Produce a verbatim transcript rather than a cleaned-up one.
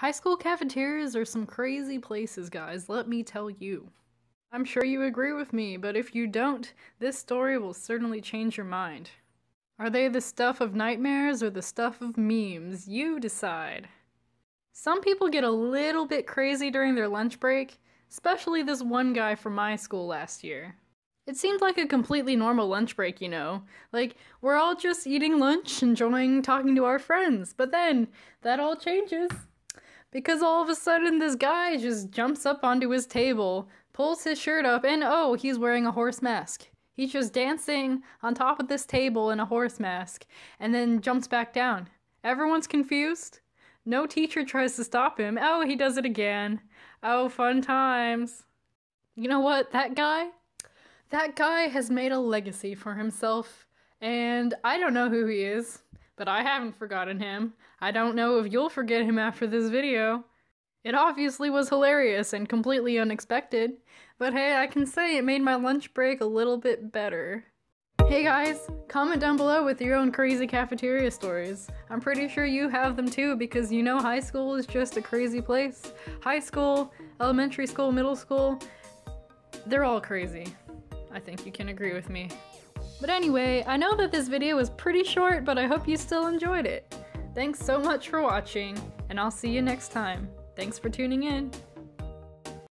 High school cafeterias are some crazy places, guys, let me tell you. I'm sure you agree with me, but if you don't, this story will certainly change your mind. Are they the stuff of nightmares or the stuff of memes? You decide. Some people get a little bit crazy during their lunch break, especially this one guy from my school last year. It seemed like a completely normal lunch break, you know? Like, we're all just eating lunch, enjoying talking to our friends, but then that all changes. Because all of a sudden this guy just jumps up onto his table, pulls his shirt up, and oh, he's wearing a horse mask. He's just dancing on top of this table in a horse mask, and then jumps back down. Everyone's confused. No teacher tries to stop him. Oh, he does it again. Oh, fun times. You know what? That guy? That guy has made a legacy for himself, and I don't know who he is. But I haven't forgotten him. I don't know if you'll forget him after this video. It obviously was hilarious and completely unexpected, but hey, I can say it made my lunch break a little bit better. Hey guys, comment down below with your own crazy cafeteria stories. I'm pretty sure you have them too, because you know high school is just a crazy place. High school, elementary school, middle school, they're all crazy. I think you can agree with me. But anyway, I know that this video was pretty short, but I hope you still enjoyed it. Thanks so much for watching, and I'll see you next time. Thanks for tuning in.